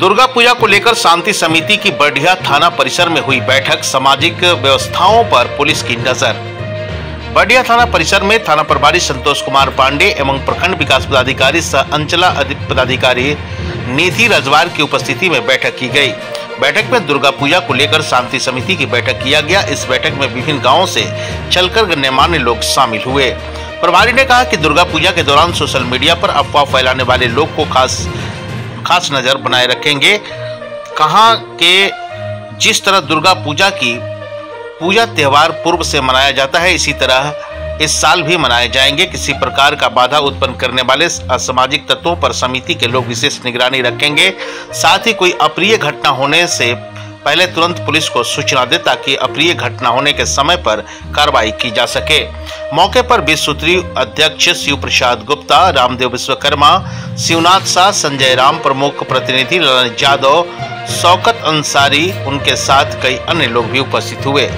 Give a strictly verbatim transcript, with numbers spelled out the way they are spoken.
दुर्गा पूजा को लेकर शांति समिति की बढ़िया थाना परिसर में हुई बैठक, सामाजिक व्यवस्थाओं पर पुलिस की नजर। बढ़िया थाना परिसर में थाना प्रभारी संतोष कुमार पांडे एवं प्रखंड विकास पदाधिकारी सह अंचला पदाधिकारी नीति रजवार की उपस्थिति में बैठक की गई। बैठक में दुर्गा पूजा को लेकर शांति समिति की बैठक किया गया। इस बैठक में विभिन्न गाँव से चलकर गणमान्य लोग शामिल हुए। प्रभारी ने कहा कि दुर्गा पूजा के दौरान सोशल मीडिया पर अफवाह फैलाने वाले लोग को खास खास नजर बनाए रखेंगे। कहा कि जिस तरह दुर्गा पूजा की पूजा त्यौहार पूर्व से मनाया जाता है, इसी तरह इस साल भी मनाए जाएंगे। किसी प्रकार का बाधा उत्पन्न करने वाले असामाजिक तत्वों पर समिति के लोग विशेष निगरानी रखेंगे। साथ ही कोई अप्रिय घटना होने से पहले तुरंत पुलिस को सूचना दे, ताकि अप्रिय घटना होने के समय पर कार्रवाई की जा सके। मौके पर बीस सूत्री अध्यक्ष शिव प्रसाद गुप्त, रामदेव विश्वकर्मा, शिवनाथ साह, संजय राम प्रमुख, प्रतिनिधि ललन यादव, शौकत अंसारी, उनके साथ कई अन्य लोग भी उपस्थित हुए।